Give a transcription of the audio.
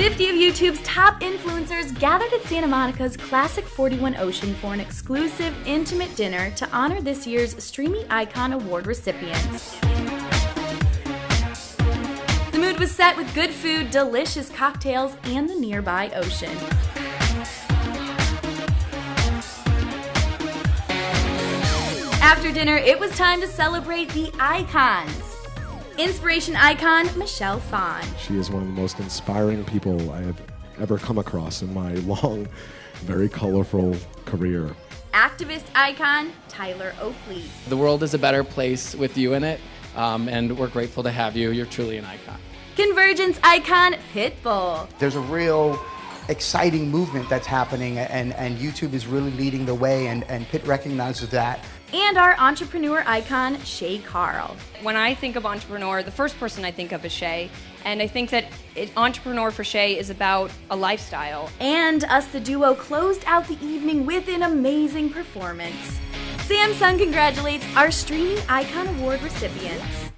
50 of YouTube's top influencers gathered at Santa Monica's classic 41 Ocean for an exclusive, intimate dinner to honor this year's Streamy Icon Award recipients. The mood was set with good food, delicious cocktails, and the nearby ocean. After dinner, it was time to celebrate the icons. Inspiration icon, Michelle Phan. She is one of the most inspiring people I have ever come across in my long, very colorful career. Activist icon, Tyler Oakley. The world is a better place with you in it, and we're grateful to have you. You're truly an icon. Convergence icon, Pitbull. There's a real exciting movement that's happening, and YouTube is really leading the way, and Pitt recognizes that. And our entrepreneur icon, Shay Carl. When I think of entrepreneur, the first person I think of is Shay. And I think that entrepreneur for Shay is about a lifestyle. And us, the duo, closed out the evening with an amazing performance. Samsung congratulates our Streaming Icon Award recipients.